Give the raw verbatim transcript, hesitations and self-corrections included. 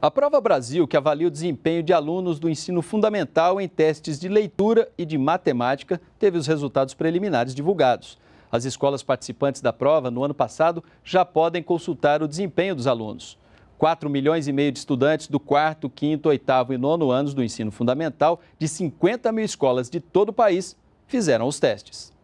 A Prova Brasil, que avalia o desempenho de alunos do ensino fundamental em testes de leitura e de matemática, teve os resultados preliminares divulgados. As escolas participantes da prova, no ano passado, já podem consultar o desempenho dos alunos. quatro milhões e meio de estudantes do quarto, quinto, oitavo e nono anos do ensino fundamental de cinquenta mil escolas de todo o país fizeram os testes.